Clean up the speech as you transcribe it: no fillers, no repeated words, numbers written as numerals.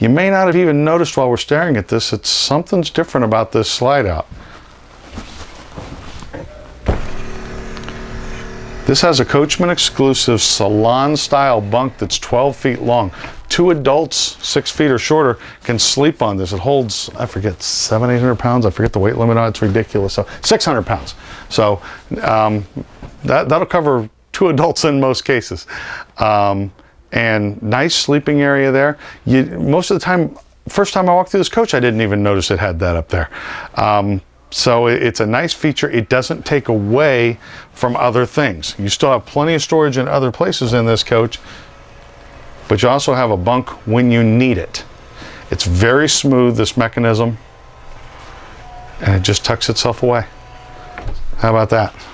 You may not have even noticed while we're staring at this that something's different about this slide out. This has a Coachmen exclusive salon style bunk that's 12 feet long. Two adults 6 feet or shorter can sleep on this. It holds, I forget, 700-800 pounds. I forget the weight limit on it. It's ridiculous. So 600 pounds. So that'll cover two adults in most cases. And nice sleeping area there. Most of the time, first time I walked through this coach, I didn't even notice it had that up there. So it's a nice feature. It doesn't take away from other things. You still have plenty of storage in other places in this coach, but you also have a bunk when you need it. It's very smooth, this mechanism, and it just tucks itself away. How about that?